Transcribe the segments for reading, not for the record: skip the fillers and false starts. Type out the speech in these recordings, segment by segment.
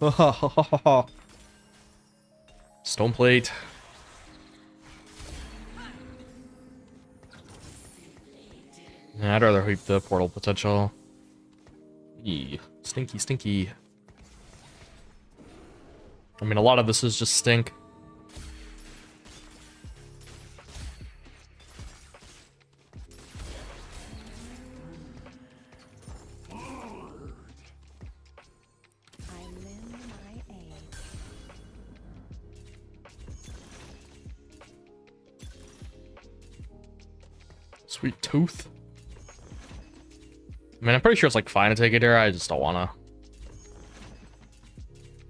Stone plate. Nah, I'd rather hope the portal potential. Eee. Stinky, stinky. I mean, a lot of this is just stink. Sweet tooth. I mean, I'm pretty sure it's like fine to take it here. I just don't wanna.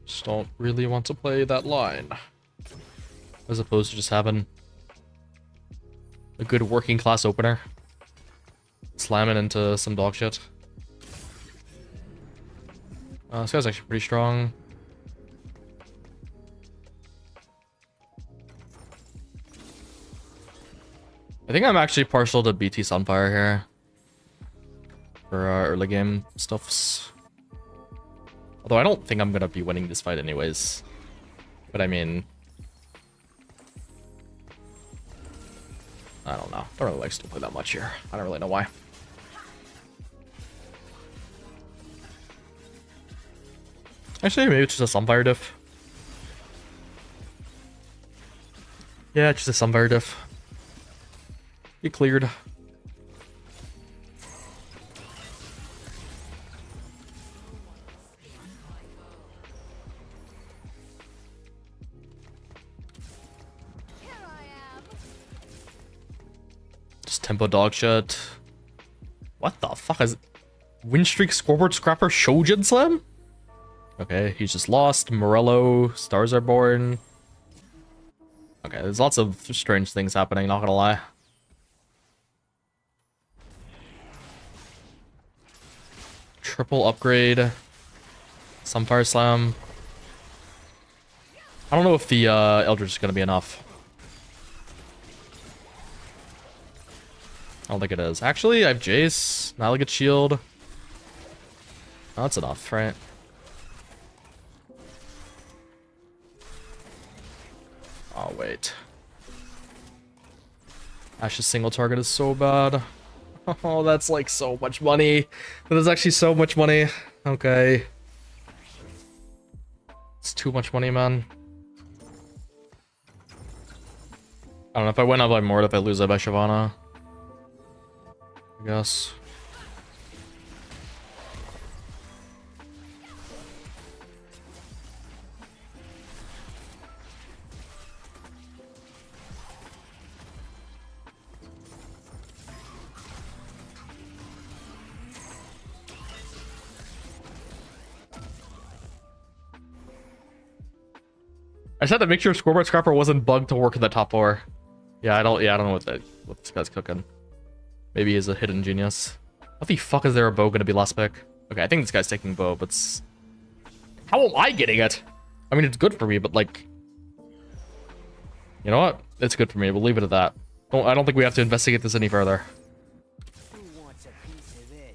Just don't really want to play that line. As opposed to just having a good working class opener. Slamming into some dog shit. This guy's actually pretty strong. I think I'm actually partial to BT Sunfire here. For early game stuffs. Although I don't think I'm gonna be winning this fight anyways. But I mean, I don't know. I don't really like Stone Plate that much here. I don't really know why. Actually, maybe it's just a Sunfire diff. Yeah, it's just a Sunfire diff. Get cleared. Here I am. Just tempo dog shit. What the fuck is it? Winstreak, Scoreboard Scrapper, Shoujin Slam? Okay, he's just lost. Morello, Stars Are Born. Okay, there's lots of strange things happening, not gonna lie. Triple upgrade, Sunfire Slam. I don't know if the Eldritch is going to be enough. I don't think it is. Actually, I have Jace, now I get Shield. Oh, that's enough, right? Oh, wait. Ash's single target is so bad. Oh, that's like so much money. That is actually so much money. Okay. It's too much money, man. I don't know. If I win, I'll buy more. If I lose, I buy Shyvana, I guess. I just had to make sure Scoreboard Scrapper wasn't bugged to work in the top four. Yeah, I don't know what this guy's cooking. Maybe he's a hidden genius. What the fuck is there a bow gonna be last pick? Okay, I think this guy's taking bow, but how am I getting it? I mean, it's good for me, but like, you know what? It's good for me. We'll leave it at that. I don't think we have to investigate this any further. Who wants a piece of this?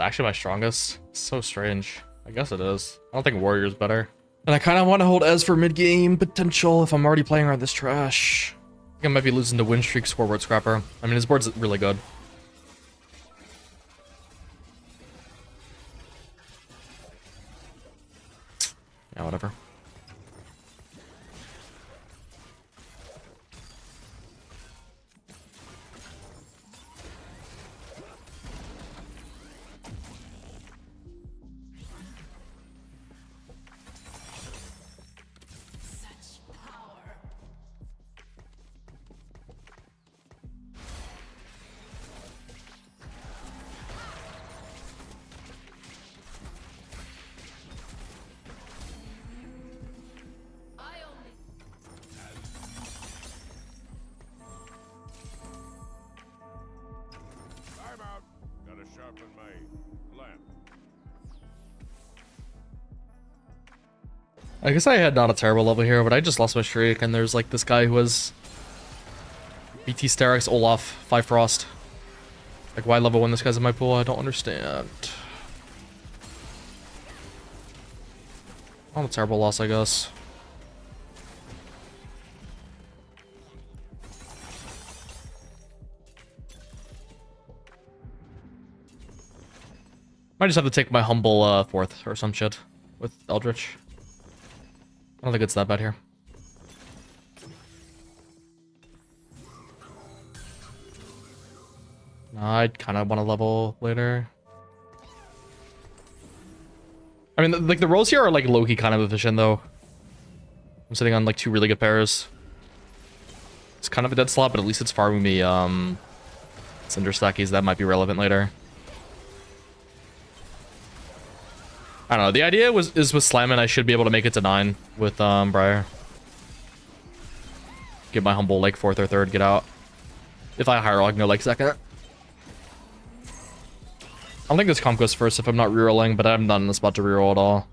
Actually my strongest. So strange. I guess it is. I don't think Warrior's better. And I kind of want to hold Ez for mid-game potential if I'm already playing around this trash. I think I might be losing to Winstreak, Scoreboard Scrapper. I mean, his board's really good. Yeah, whatever. to sharpen my lamp. I guess I had not a terrible level here, but I just lost my streak, and there's like this guy who has BT Sterex, Olaf, 5 Frost. Like, why level 1 this guy's in my pool? I don't understand. Not a terrible loss, I guess. Might just have to take my humble 4th or some shit with Eldritch. I don't think it's that bad here. I'd kind of want to level later. I mean, like, the rolls here are, like, low-key kind of efficient, though. I'm sitting on, like, 2 really good pairs. It's kind of a dead slot, but at least it's farming me, Cinder Stackies. That might be relevant later. I don't know. The idea is with Slammin', I should be able to make it to 9 with, Briar. Get my humble, like, 4th or 3rd, get out. If I high roll, I can go, like, 2nd. I don't think this comp goes first if I'm not rerolling, but I'm not in the spot to reroll at all.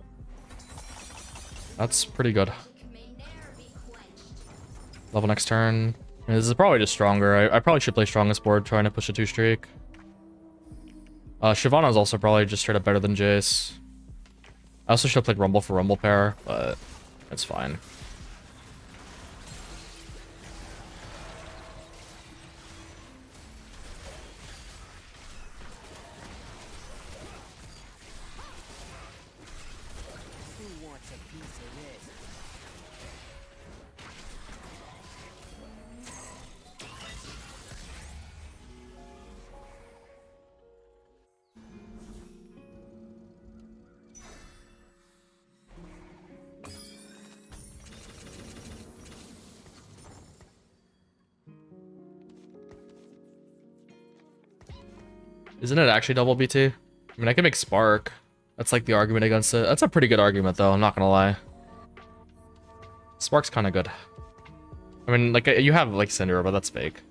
That's pretty good. Level next turn. I mean, this is probably just stronger. I probably should play strongest board, trying to push a 2-streak. Shyvana's also probably just straight up better than Jace. I also should have played Rumble for Rumble pair, but it's fine. Isn't it actually double BT? I mean, I can make Spark. That's like the argument against it. That's a pretty good argument, though. I'm not gonna lie. Spark's kind of good. I mean, like, you have like Cinderella, but that's fake.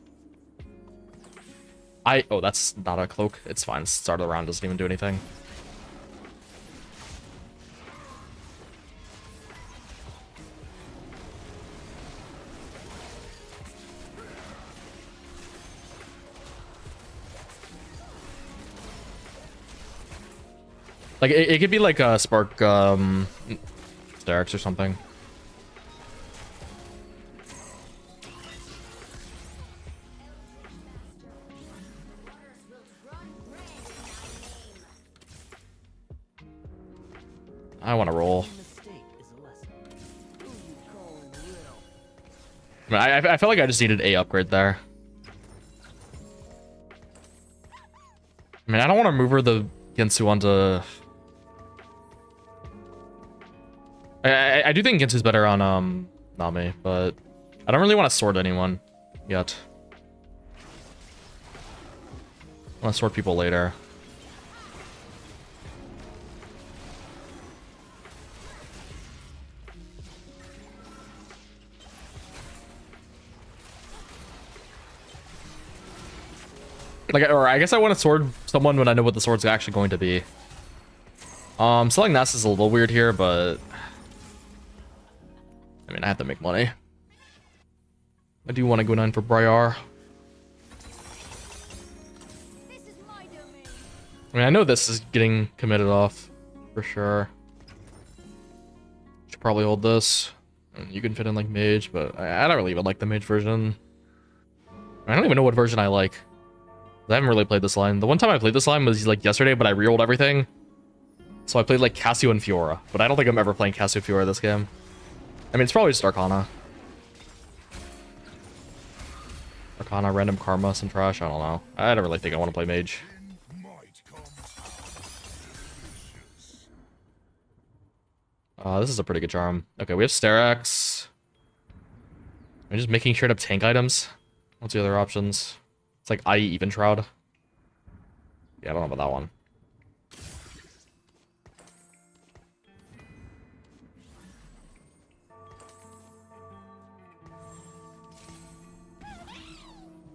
Oh, that's not a cloak. It's fine. Start of the round doesn't even do anything. Like, it could be like a Spark, Sterex or something. I want to roll. I mean, I felt like I just needed a upgrade there. I mean, I don't want to move her the Gensu onto... I do think Gensu's better on Nami, but I don't really want to sword anyone yet. I want to sword people later. Like, or I guess I want to sword someone when I know what the sword's actually going to be. Selling Nasus is a little weird here, but... I mean, I have to make money. I do want to go 9 for Briar. I mean, I know this is getting committed off for sure. Should probably hold this. I mean, you can fit in like Mage, but I don't really even like the Mage version. I don't even know what version I like. I haven't really played this line. The one time I played this line was like yesterday, but I rerolled everything. So I played like Cassio and Fiora, but I don't think I'm ever playing Cassio and Fiora this game. I mean, it's probably just Arcana. Arcana, random Karma, some trash, I don't know. I don't really think I want to play Mage. This is a pretty good charm. Okay, we have Sterex. I'm just making sure to tank items. What's the other options? It's like IE Eventroud. Yeah, I don't know about that one.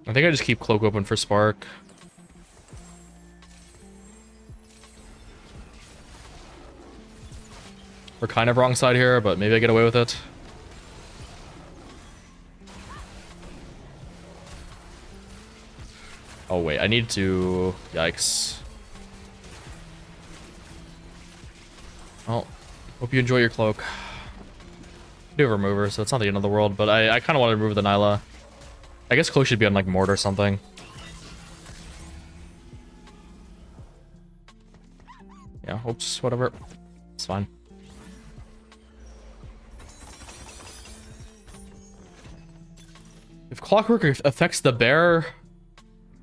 I think I just keep Cloak open for Spark. We're kind of wrong side here, but maybe I get away with it. Oh wait, I need to... Yikes. Oh, hope you enjoy your cloak. I do have a remover, so it's not the end of the world, but I kind of want to remove the Nyla. I guess cloak should be on like Mort or something. Yeah, oops, whatever. It's fine. If clockwork affects the bear,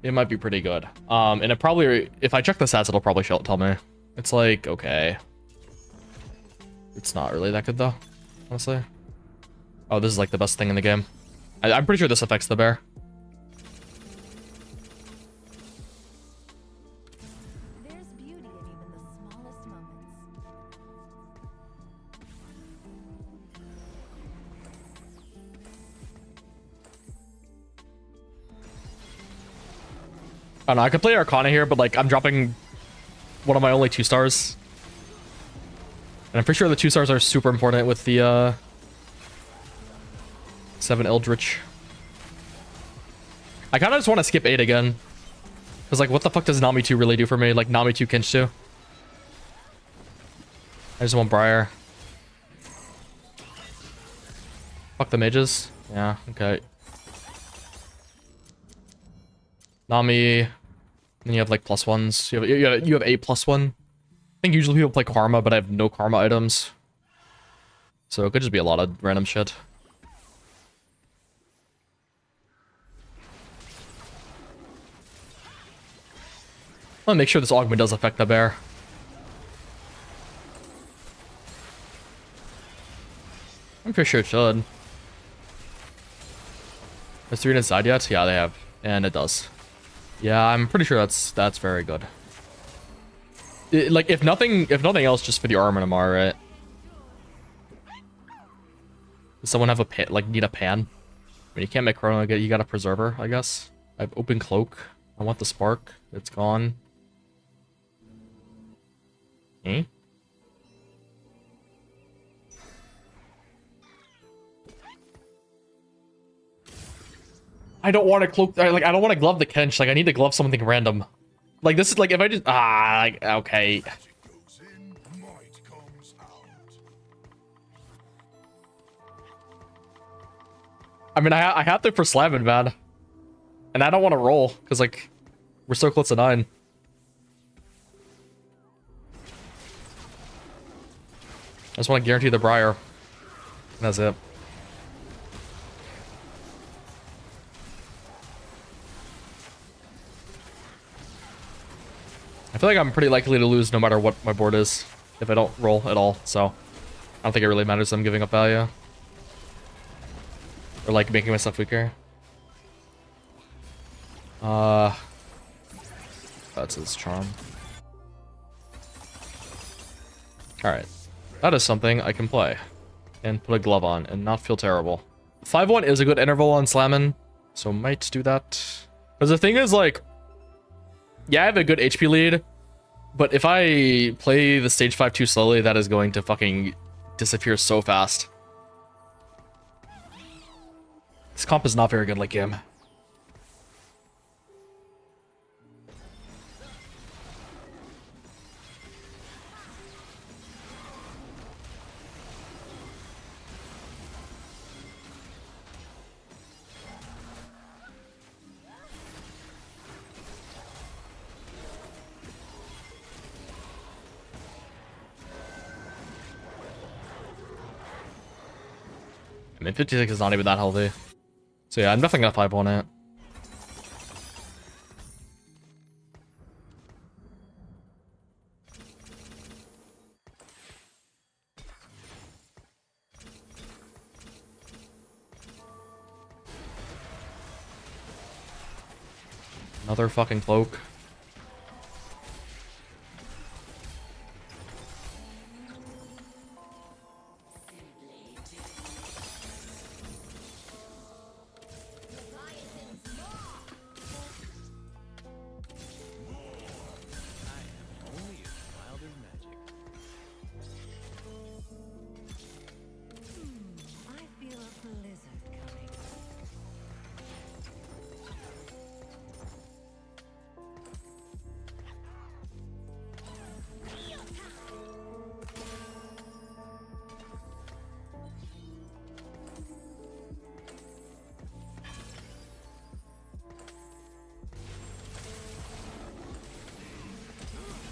it might be pretty good. And it probably, if I check the stats, it'll probably tell me. It's like, okay. It's not really that good though, honestly. Oh, this is like the best thing in the game. I'm pretty sure this affects the bear. I don't know, I could play Arcana here, but like I'm dropping one of my only 2-stars. And I'm pretty sure the 2-stars are super important with the 7 Eldritch. I kind of just want to skip 8 again. Because like what the fuck does Nami 2 really do for me? Like Nami 2, Kinch 2. I just want Briar. Fuck the mages. Yeah, okay. Nami, then you have like +1s. You have a +1. I think usually people play Karma, but I have no Karma items. So it could just be a lot of random shit. I'm gonna make sure this augment does affect the bear. I'm pretty sure it should. Has 3 inside yet? Yeah, they have. And it does. Yeah, I'm pretty sure that's very good. It, like if nothing else, just for the arm and Amar, right? Does someone have a pan? Like need a pan? I mean, you can't make Chrono. You got a preserver, I guess. I have open cloak. I want the spark. It's gone. Hmm. I don't want to cloak. Like I don't want to glove the Kench. Like I need to glove something random. Like this is like if I just okay. I mean I have to for slamming, man, and I don't want to roll because like we're so close to 9. I just want to guarantee the Briar. That's it. I feel like I'm pretty likely to lose no matter what my board is if I don't roll at all, so I don't think it really matters that I'm giving up value. Or like making myself weaker. That's his charm. Alright. That is something I can play. And put a glove on and not feel terrible. 5-1 is a good interval on Slammin', so might do that. Because the thing is like, yeah, I have a good HP lead, but if I play the stage 5 too slowly, that is going to fucking disappear so fast. This comp is not very good late game. I mean, 56 is not even that healthy. So yeah, I'm definitely gonna 5-1 it. Another fucking cloak.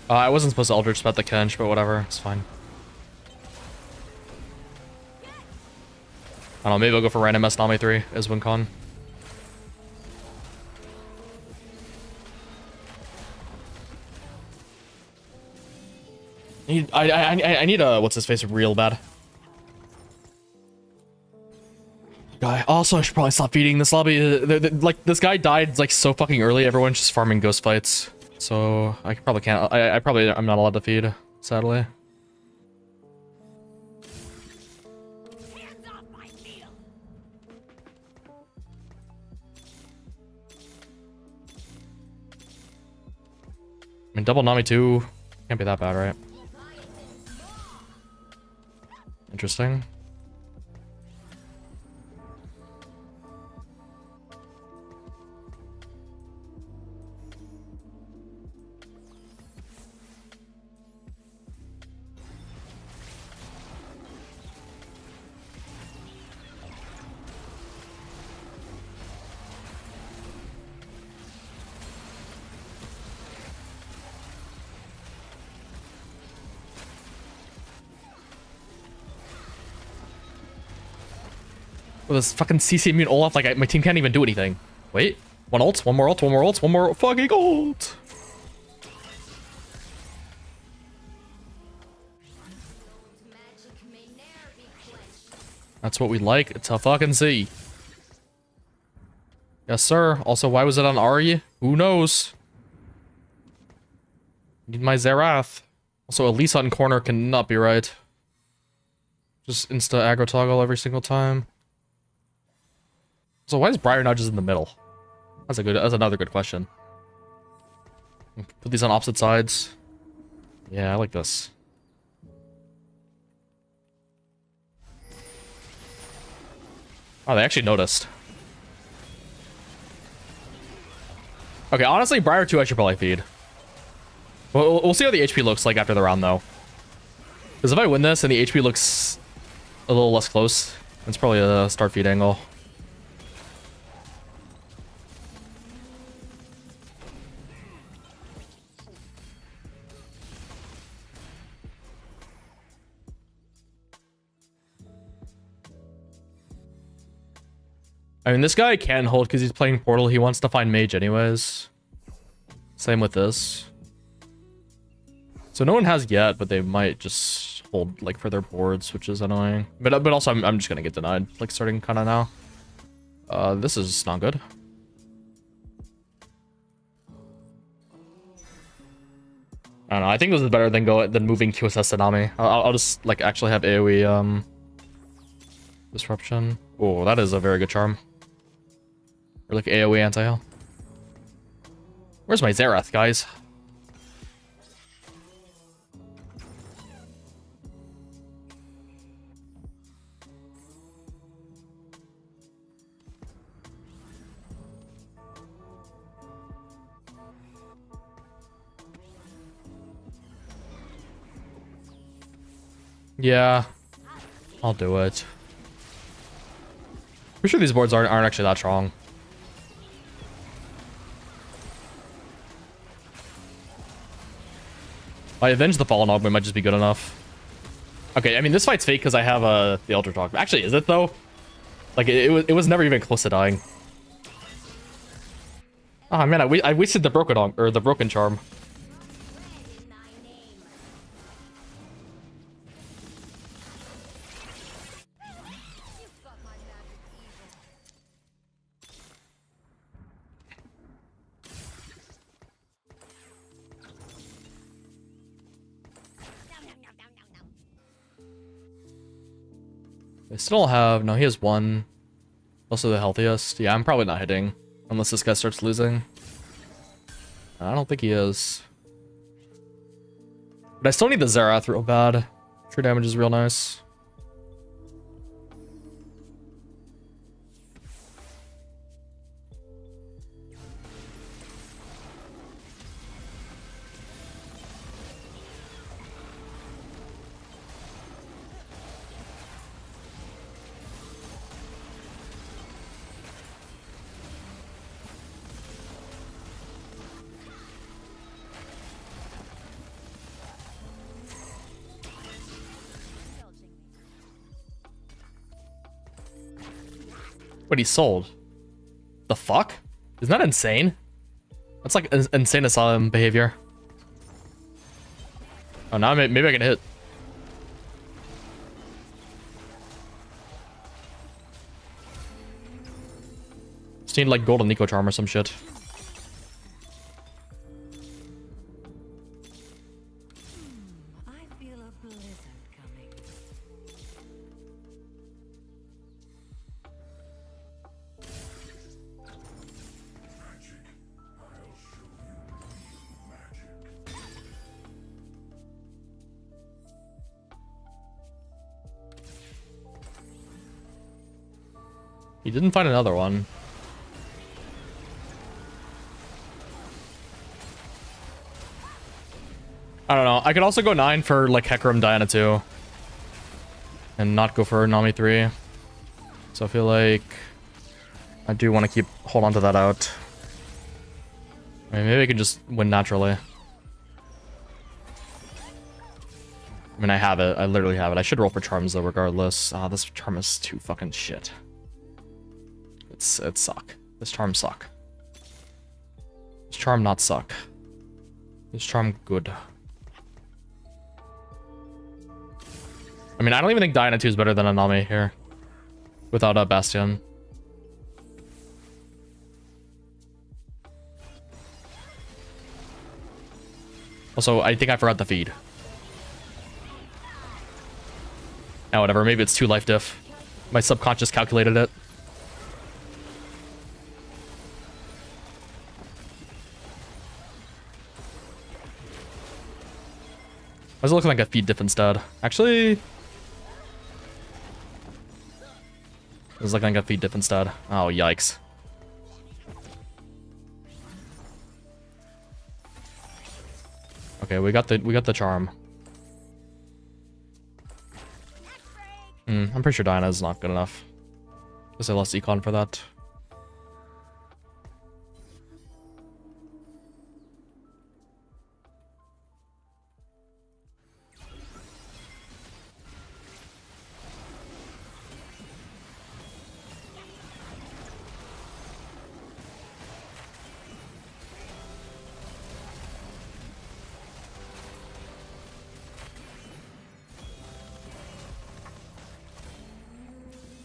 I wasn't supposed to Eldritch about the Kench, but whatever, it's fine. I don't know, maybe I'll go for random S Nami 3 as Wincon. I need a what's-his-face real bad. Guy. Also, I should probably stop feeding this lobby. Like, this guy died like so fucking early, everyone's just farming ghost fights. So, I probably can't. I'm not allowed to feed, sadly. I mean, double Nami 2 can't be that bad, right? Interesting. With this fucking CC immune Olaf, like my team can't even do anything. Wait, one ult, one more ult, one more ult, one more fucking ult. That's what we like to fucking see. Yes, sir. Also, why was it on Ahri? Who knows? Need my Xerath. Also, Elisa in corner cannot be right. Just insta aggro toggle every single time. So why is Briar now just in the middle? That's a good. That's another good question. Put these on opposite sides. Yeah, I like this. Oh, they actually noticed. Okay, honestly, Briar 2 I should probably feed. We'll see how the HP looks like after the round, though. Because if I win this and the HP looks a little less close, it's probably a start feed angle. I mean, this guy can hold because he's playing Portal. He wants to find Mage anyways. Same with this. So no one has yet, but they might just hold like for their boards, which is annoying. But also, I'm just going to get denied, like starting kind of now. This is not good. I don't know. I think this is better than moving QSS to Nami. I'll just like actually have AoE disruption. Oh, that is a very good charm. Or like AoE anti-heal. Where's my Xerath, guys? Yeah, I'll do it. I'm sure these boards aren't actually that strong. I avenge the Fallen Augment might just be good enough. Okay, I mean this fight's fake because I have the Elder Talk. Actually, is it though? Like it was never even close to dying. Ah man, I wasted the broken charm. I still don't have... No, he has one. Also the healthiest. Yeah, I'm probably not hitting. Unless this guy starts losing. I don't think he is. But I still need the Xerath real bad. True damage is real nice. What he sold? The fuck? Isn't that insane? That's like insane asylum behavior. Oh, now maybe I can hit. Just need like golden eco charm or some shit. He didn't find another one. I don't know. I could also go 9 for like Hecarim Diana 2. And not go for Nami 3. So I feel like I do want to keep hold on to that out. I mean, maybe I can just win naturally. I mean, I have it. I literally have it. I should roll for charms though regardless. Ah, this charm is too fucking shit. It suck. This charm suck. This charm not suck. This charm good. I mean, I don't even think Diana 2 is better than Anami here. Without a Bastion. Also, I think I forgot the feed. Now, whatever. Maybe it's 2 life diff. My subconscious calculated it. I was looking like a feed diff instead. Actually, it was looking like a feed diff instead. Oh, yikes. Okay, we got the charm. I'm pretty sure Diana's not good enough. Because I lost Econ for that.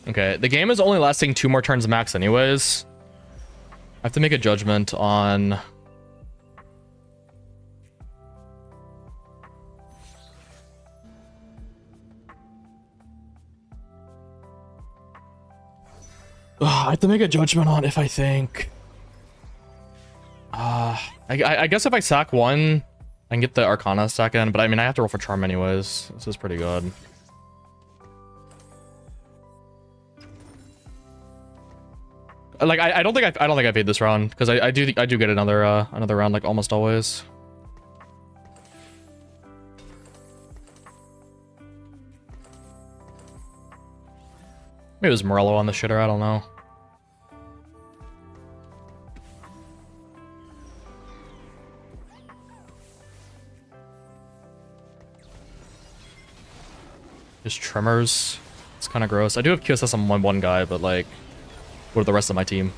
Okay, the game is only lasting 2 more turns max anyways. I have to make a judgment on... I have to make a judgment on if I think... I guess if I sack 1, I can get the Arcana stack in, but I mean, I have to roll for Charm anyways. This is pretty good. Like I don't think I paid this round because I do get another round like almost always. Maybe it was Morello on the shitter. I don't know. Just tremors. It's kind of gross. I do have QSS on one guy, but like. What are the rest of my team?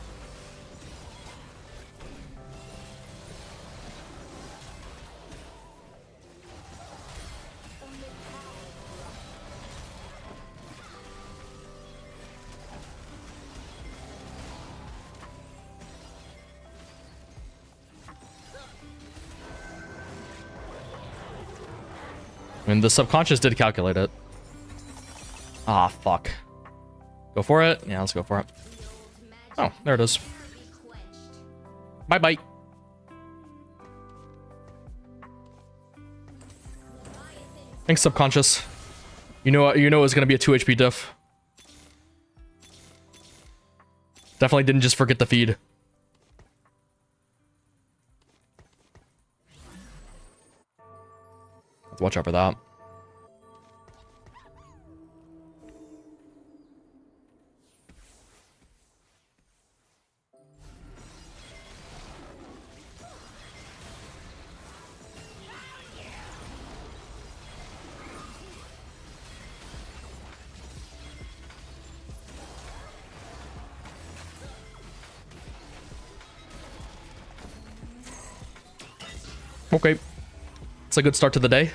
I mean, the subconscious did calculate it. Ah, fuck. Go for it? Yeah, let's go for it. Oh, there it is. Bye-bye. Thanks, subconscious. You know it's gonna be a 2 HP diff. Definitely didn't just forget the feed. Let's watch out for that. Okay. It's a good start to the day.